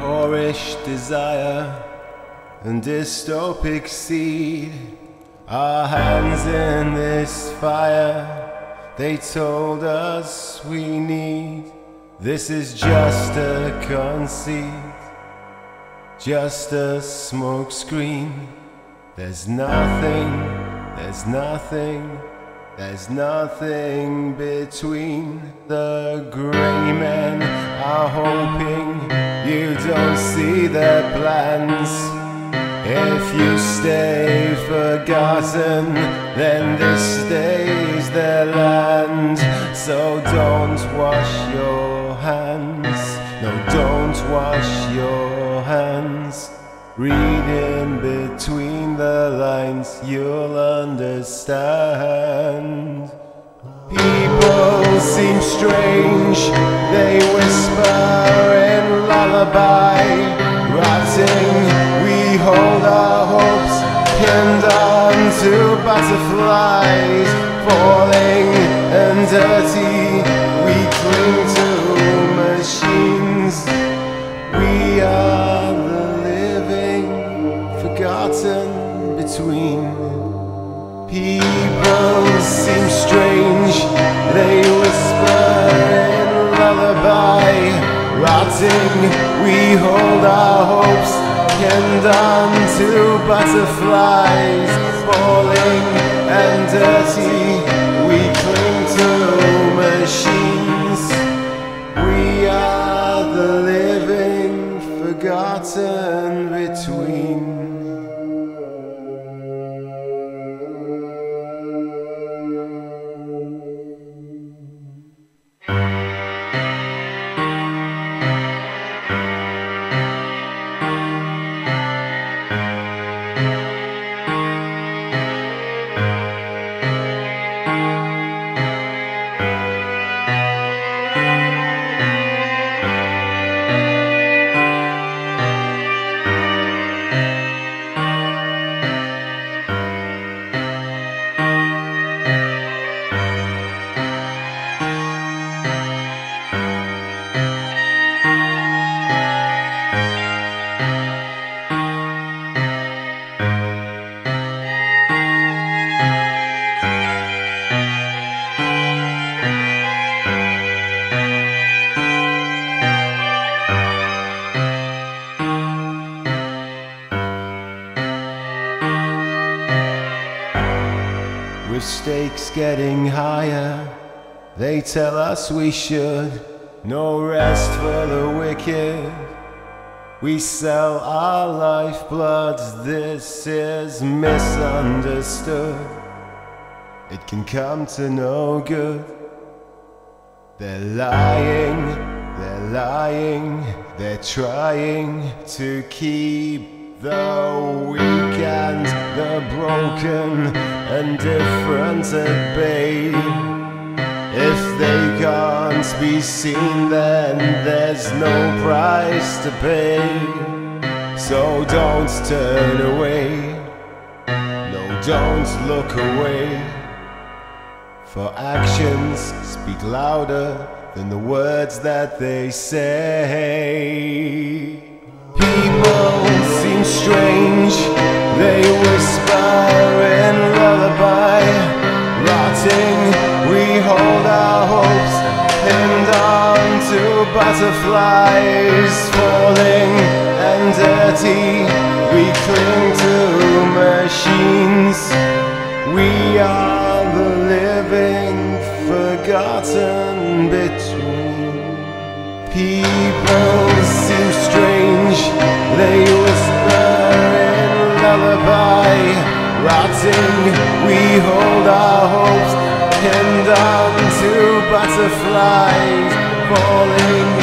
Whorish desire and dystopic seed, our hands in this fire, they told us we need. This is just a conceit, just a smoke screen. There's nothing, there's nothing, there's nothing between. The grey men are hoping you don't see their plans. If you stay forgotten, then this stays their land. So don't wash your hands, no, don't wash your hands. Read in between the lines, you'll understand. People seem strange, they whisper by rotting, we hold our hopes pinned on to butterflies, falling and dirty, we cling to machines. We are the living, forgotten between. People seem strange, they whisper in a lullaby. Rotting, we hold our hopes pinned on to butterflies, falling and dirty, we cling to machines. We are the living, forgotten between. With stakes getting higher, they tell us we should. No rest for the wicked, we sell our lifebloods. This is misunderstood, it can come to no good. They're lying, they're lying, they're trying to keep the weak and the broken and different at bay. If they can't be seen, then there's no price to pay. So don't turn away, no, don't look away, for actions speak louder than the words that they say. People seem strange, they whisper in lullaby. Rotting, we hold our hopes pinned on to butterflies. Falling and dirty, we cling to machines. We are the living, forgotten between. People seem strange, they whisper in a lullaby. Rotting, we hold our hopes pinned on to butterflies. Falling